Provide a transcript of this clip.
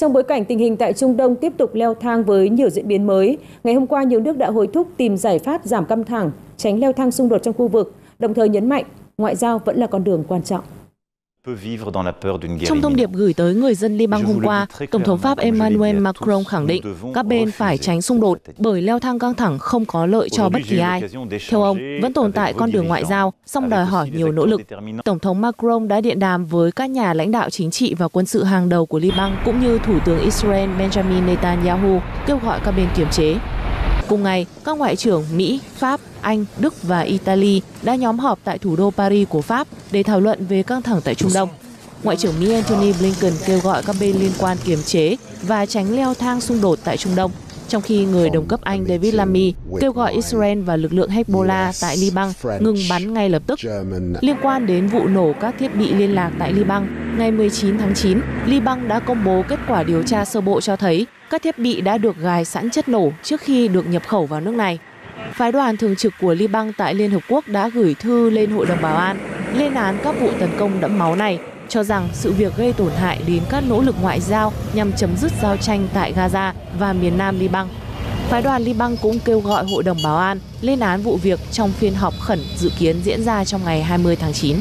Trong bối cảnh tình hình tại Trung Đông tiếp tục leo thang với nhiều diễn biến mới, ngày hôm qua nhiều nước đã hối thúc tìm giải pháp giảm căng thẳng, tránh leo thang xung đột trong khu vực, đồng thời nhấn mạnh ngoại giao vẫn là con đường quan trọng. Trong thông điệp gửi tới người dân Liban hôm qua, Tổng thống Pháp Emmanuel Macron khẳng định các bên phải tránh xung đột bởi leo thang căng thẳng không có lợi cho bất kỳ ai. Theo ông, vẫn tồn tại con đường ngoại giao, song đòi hỏi nhiều nỗ lực. Tổng thống Macron đã điện đàm với các nhà lãnh đạo chính trị và quân sự hàng đầu của Liban cũng như Thủ tướng Israel Benjamin Netanyahu, kêu gọi các bên kiềm chế. Cùng ngày, các ngoại trưởng Mỹ, Pháp, Anh, Đức và Italy đã nhóm họp tại thủ đô Paris của Pháp để thảo luận về căng thẳng tại Trung Đông. Ngoại trưởng Mỹ Antony Blinken kêu gọi các bên liên quan kiềm chế và tránh leo thang xung đột tại Trung Đông, trong khi người đồng cấp Anh David Lammy kêu gọi Israel và lực lượng Hezbollah tại Liban ngừng bắn ngay lập tức. Liên quan đến vụ nổ các thiết bị liên lạc tại Liban, ngày 19 tháng 9, Liban đã công bố kết quả điều tra sơ bộ cho thấy các thiết bị đã được gài sẵn chất nổ trước khi được nhập khẩu vào nước này. Phái đoàn thường trực của Liban tại Liên Hợp Quốc đã gửi thư lên Hội đồng Bảo an, lên án các vụ tấn công đẫm máu này, cho rằng sự việc gây tổn hại đến các nỗ lực ngoại giao nhằm chấm dứt giao tranh tại Gaza và miền nam Liban. Phái đoàn Liban cũng kêu gọi Hội đồng Bảo an lên án vụ việc trong phiên họp khẩn dự kiến diễn ra trong ngày 20 tháng 9.